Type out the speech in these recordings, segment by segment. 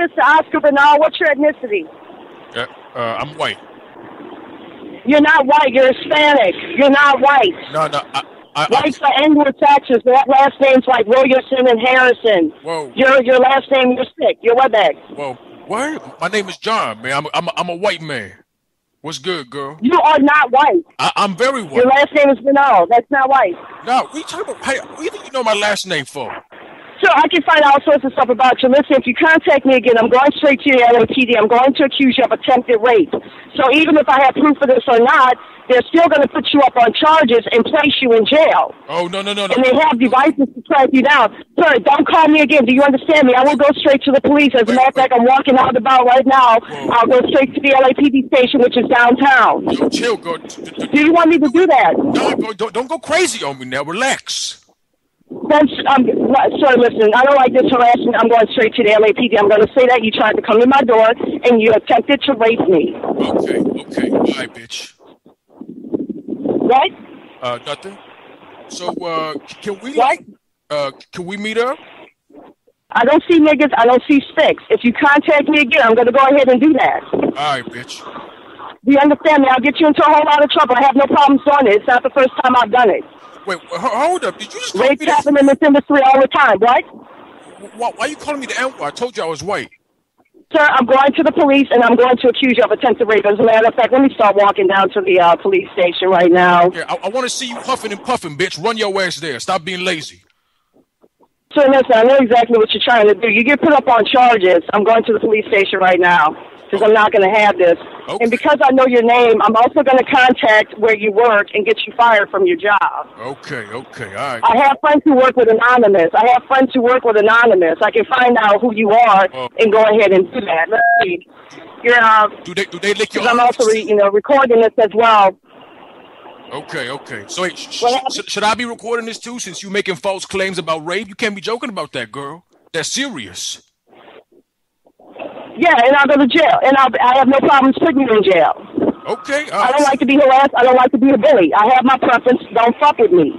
Mr. Oscar Bernal, what's your ethnicity? I'm white. You're not white. You're Hispanic. You're not white. No. Whites are Anglo-Saxons. That last name's like Williamson and Harrison. Whoa. Your last name, you're sick. You're what back? Whoa. What? My name is John, man. I'm a white man. What's good, girl? You are not white. I'm very white. Your last name is Bernal. That's not white. No, what are you talking about? Hey, what do you think you know my last name for? Sure, I can find all sorts of stuff about you. Listen, if you contact me again, I'm going straight to the LAPD. I'm going to accuse you of attempted rape. So even if I have proof of this or not, they're still going to put you up on charges and place you in jail. Oh, no. And they have devices to track you down. Sir, don't call me again. Do you understand me? I will go straight to the police. As a matter of fact, I'm walking out about right now. Whoa. I'll go straight to the LAPD station, which is downtown. Yo, chill, girl. Do you want me to do that? No, don't go crazy on me now. Relax. Sir, listen, I don't like this harassment. I'm going straight to the LAPD. I'm going to say that you tried to come to my door and you attempted to rape me. Okay. Bye, bitch. What? Nothing. So, can we? What? Can we meet up? I don't see niggas. I don't see sticks. If you contact me again, I'm going to go ahead and do that. All right, bitch. Do you understand me? I'll get you into a whole lot of trouble. I have no problems doing it. It's not the first time I've done it. Wait, hold up. Did you just call me that? Rape in this industry all the time, right? Why are you calling me the N-word? I told you I was white. Sir, I'm going to the police, and I'm going to accuse you of attempted rape. As a matter of fact, let me start walking down to the police station right now. Yeah, I want to see you huffing and puffing, bitch. Run your ass there. Stop being lazy. Sir, listen, I know exactly what you're trying to do. You get put up on charges. I'm going to the police station right now. Because I'm not going to have this. Okay. And because I know your name, I'm also going to contact where you work and get you fired from your job. Okay, all right. I have friends who work with Anonymous. I can find out who you are and go ahead and do that. Let's see. Do they lick your arm? I'm also recording this as well. Okay. So hey, should I be recording this too since you're making false claims about rape? You can't be joking about that, girl. That's serious. Yeah, and I'll go to jail, and I have no problems putting you in jail. Okay. I don't like to be harassed. I don't like to be a bully. I have my preference. Don't fuck with me.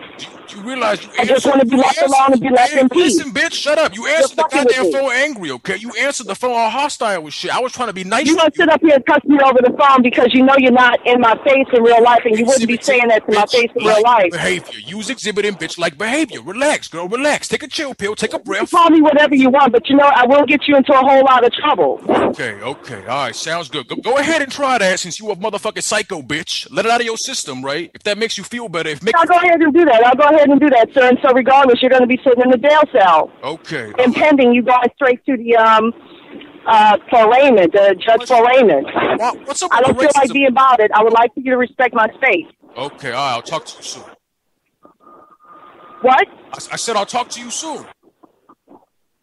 You realize I just want to be left alone and be left in peace. Listen, bitch, shut up. You answered the goddamn phone angry, okay? You answered the phone all hostile with shit. I was trying to be nice. You don't sit up here and cuss me over the phone because you know you're not in my face in real life, and you wouldn't be saying that to my face in real life. Behavior. Use exhibiting bitch-like behavior. Relax, girl. Relax. Take a chill pill. Take a breath. You call me whatever you want, but you know I will get you into a whole lot of trouble. Okay. All right. Sounds good. Go ahead and try that since you a motherfucking psycho, bitch. Let it out of your system, right? If that makes you feel better. I'll go ahead and do that. I'll go ahead and do that, sir. And so regardless, you're going to be sitting in the jail cell. Okay. And pending, you going straight to the arraignment, the judge for arraignment. What's up with I don't feel like being bothered. I would like for you to respect my space. Okay, all right. I'll talk to you soon. What? I said I'll talk to you soon.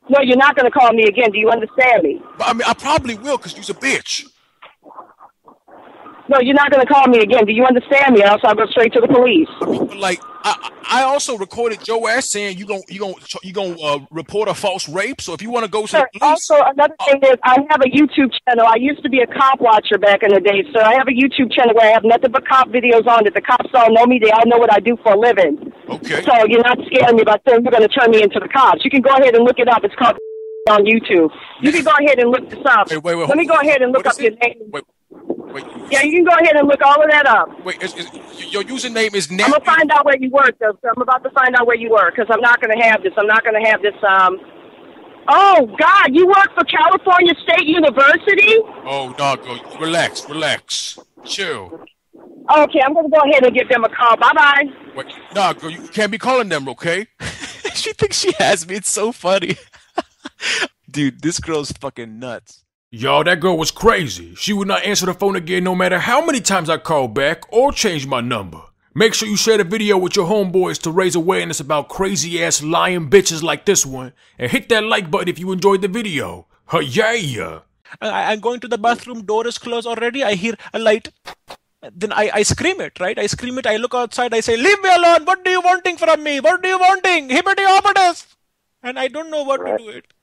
No, you're not going to call me again. Do you understand me? But, I mean, I probably will because you're a bitch. No, you're not going to call me again. Do you understand me? Else I'll go straight to the police. I mean, but like, I also recorded your ass saying you gonna report a false rape. So if you want to go to the police. Also, another thing is I have a YouTube channel. I used to be a cop watcher back in the day. So I have a YouTube channel where I have nothing but cop videos on it. The cops all know me. They all know what I do for a living. Okay. So you're not scaring me by saying you're going to turn me into the cops. You can go ahead and look it up. It's called on YouTube. You can go ahead and look this up. Wait, let me go ahead and look up your name. Wait. Yeah, you can go ahead and look all of that up. Wait, your username is Nat. I'm going to find out where you work, though. So I'm about to find out where you work, because I'm not going to have this. Oh, God, you work for California State University? Oh, doggo, relax. Chill. Okay, I'm going to go ahead and give them a call. Bye-bye. Wait, nah, girl, you can't be calling them, okay? She thinks she has me. It's so funny. Dude, this girl's fucking nuts. Y'all, that girl was crazy. She would not answer the phone again no matter how many times I called back or changed my number. Make sure you share the video with your homeboys to raise awareness about crazy-ass lying bitches like this one. And hit that like button if you enjoyed the video. Yeah. I'm going to the bathroom. Door is closed already. I hear a light. Then I scream it, right? I scream it. I look outside. I say, leave me alone. What do you wanting from me? Hippity hoppitus. And I don't know what to do it.